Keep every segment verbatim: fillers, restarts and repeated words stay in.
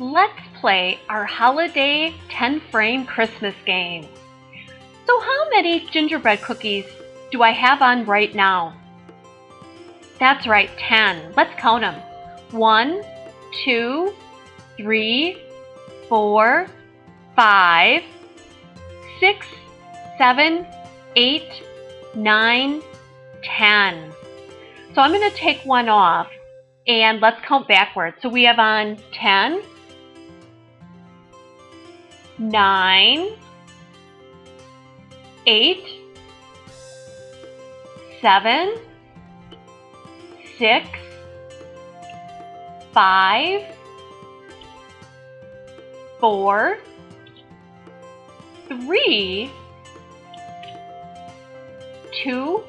let's play our holiday ten frame Christmas game. So how many gingerbread cookies do I have on right now? That's right, ten. Let's count them. One, two, three, four, five, six, seven, eight, nine, ten. So I'm going to take one off and let's count backwards. So we have on ten, nine, eight, seven, six, five, four, three, two,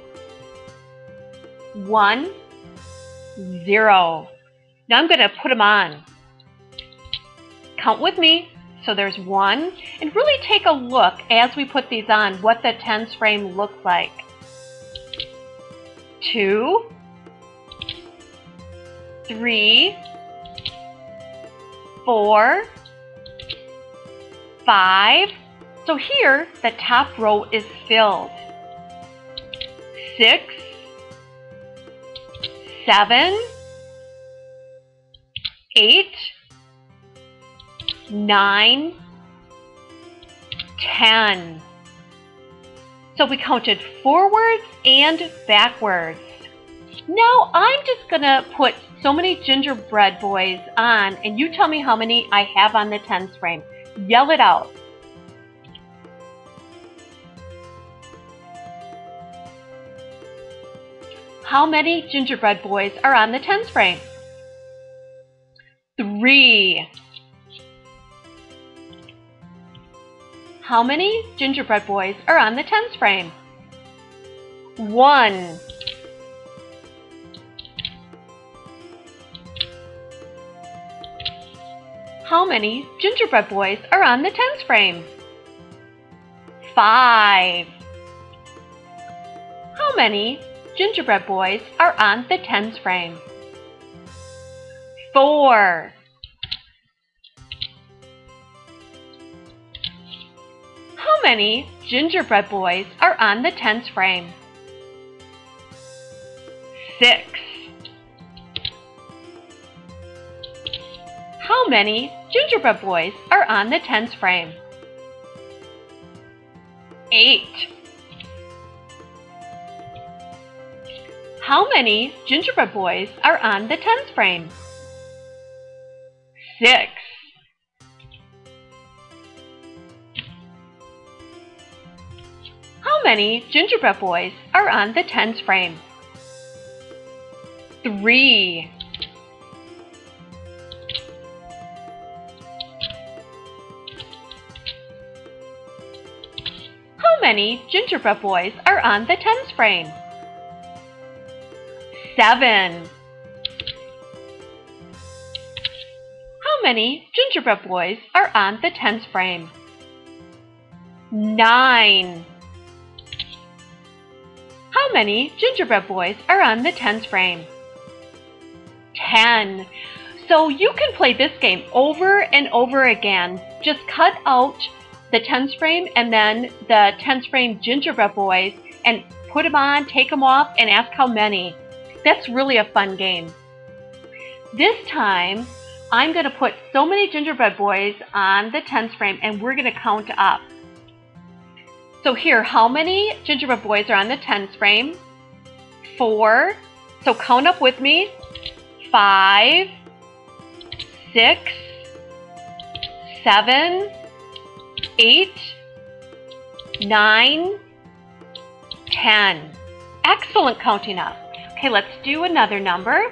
one, zero. Now I'm going to put them on. Count with me. So there's one. And really take a look as we put these on what the tens frame looks like. Two, three, four, five. So here the top row is filled. Six, seven, eight, nine, ten. So we counted forwards and backwards. Now I'm just going to put so many gingerbread boys on, and you tell me how many I have on the tens frame. Yell it out. How many gingerbread boys are on the tens frame? Three. How many gingerbread boys are on the tens frame? One. How many gingerbread boys are on the tens frame? Five. How many gingerbread boys are on the tens frame? Four. How many gingerbread boys are on the tens frame? Six. How many gingerbread boys are on the tens frame? Eight. How many gingerbread boys are on the tens frame? Six. How many gingerbread boys are on the tens frame? Three. How many gingerbread boys are on the tens frame? Seven. How many gingerbread boys are on the tens frame? Nine. How many gingerbread boys are on the tens frame? Ten. So you can play this game over and over again. Just cut out the tens frame and then the tens frame gingerbread boys and put them on, take them off, and ask how many. That's really a fun game. This time, I'm going to put so many gingerbread boys on the tens frame and we're going to count up. So here, how many gingerbread boys are on the tens frame? Four. So count up with me. Five, six, seven, eight, nine, ten. Excellent counting up. Okay, let's do another number.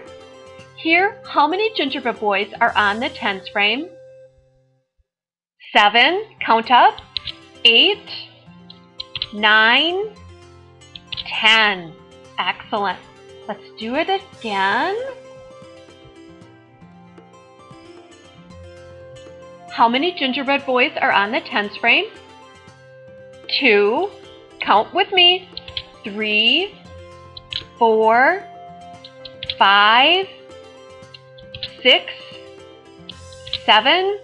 Here, how many gingerbread boys are on the tens frame? Seven, count up. Eight, nine, ten. Excellent. Let's do it again. How many gingerbread boys are on the tens frame? Two, count with me. Three, four, five, six, seven,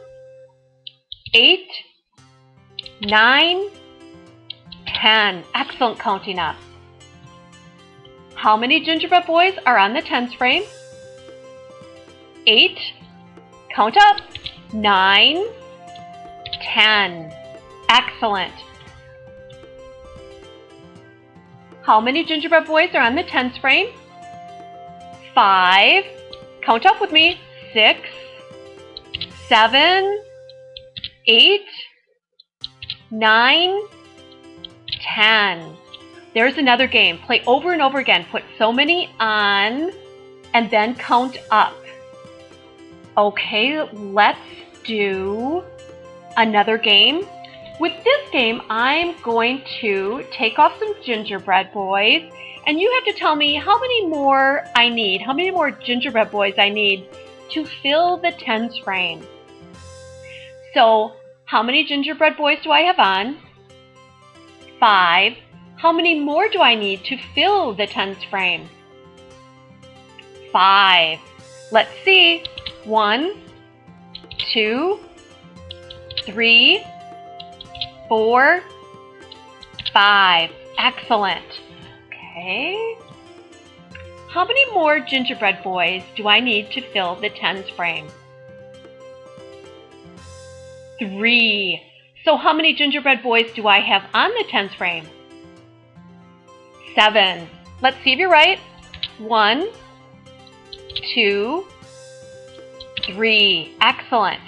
eight, nine, ten. Excellent counting up. How many gingerbread boys are on the tens frame? eight, count up, nine, ten. Excellent. How many gingerbread boys are on the tens frame? five, count up with me, six, seven, eight, nine, ten. There's another game. Play over and over again. Put so many on and then count up. Okay, let's do another game. With this game, I'm going to take off some gingerbread boys, and you have to tell me how many more I need, how many more gingerbread boys I need to fill the tens frame. So, how many gingerbread boys do I have on? Five. How many more do I need to fill the tens frame? Five. Let's see. One, two, three, four, five. Excellent. Okay. How many more gingerbread boys do I need to fill the tens frame? Three. So how many gingerbread boys do I have on the tens frame? Seven. Let's see if you're right. One, two, three. Excellent.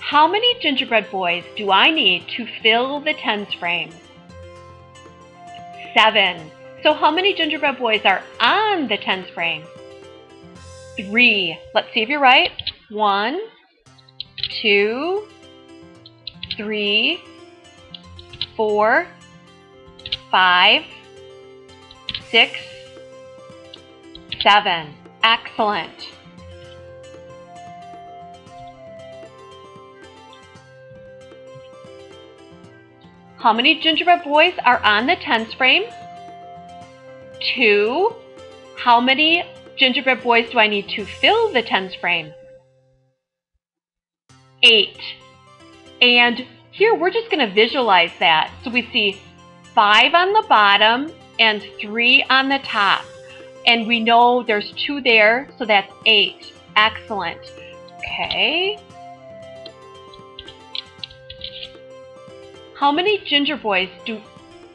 How many gingerbread boys do I need to fill the tens frame? Seven. So how many gingerbread boys are on the tens frame? Three. Let's see if you're right. One, two, three, four, five, six, seven. Excellent. How many gingerbread boys are on the tens frame? Two. How many gingerbread boys do I need to fill the tens frame? Eight. And here we're just going to visualize that. So we see five on the bottom and three on the top. And we know there's two there, so that's eight. Excellent. Okay. How many ginger boys do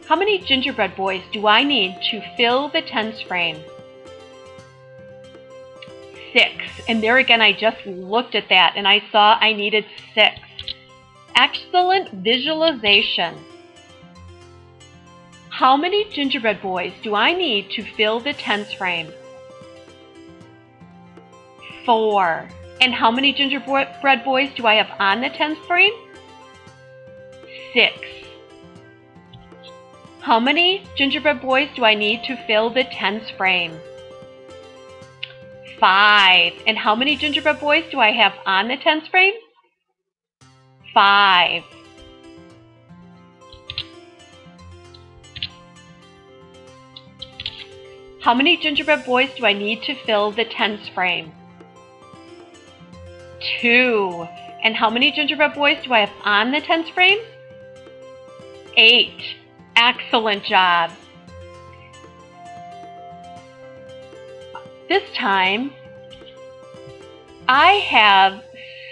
how many gingerbread boys do I need to fill the tens frame? Six. And there again, I just looked at that and I saw I needed six. Excellent visualization. How many gingerbread boys do I need to fill the tens frame? Four. And how many gingerbread boys do I have on the tens frame? Six. How many gingerbread boys do I need to fill the tens frame? Five. And how many gingerbread boys do I have on the tens frame? Five. How many gingerbread boys do I need to fill the tens frame? Two. And how many gingerbread boys do I have on the tens frame? Eight. Excellent job. This time, I have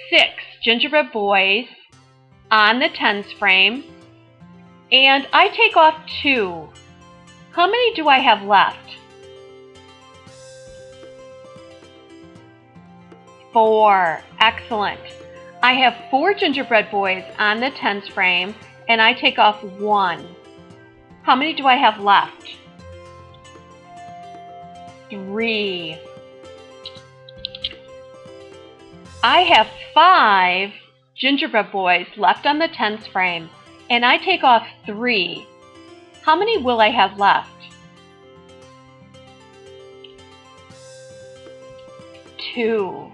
six gingerbread boys on the tens frame, and I take off two. How many do I have left? Four. Excellent. I have four gingerbread boys on the tens frame, and I take off one. How many do I have left? Three. I have five gingerbread boys left on the tens frame, and I take off three. How many will I have left? Two.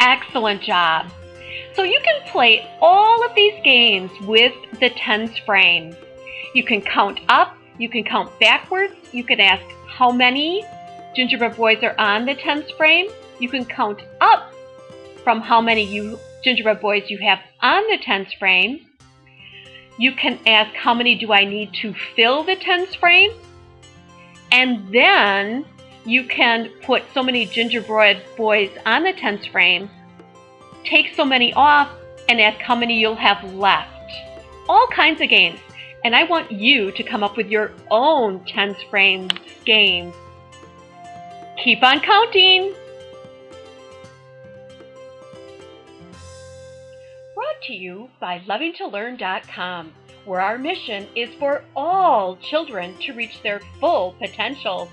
Excellent job. So you can play all of these games with the tens frame. You can count up, you can count backwards, you can ask how many, gingerbread boys are on the tens frame, you can count up from how many you gingerbread boys you have on the tens frame. You can ask, how many do I need to fill the tens frame? And then you can put so many gingerbread boys on the tens frame, take so many off, and ask how many you'll have left. All kinds of games. And I want you to come up with your own tens frame game. Keep on counting. Brought to you by loving to learn dot com, where our mission is for all children to reach their full potential.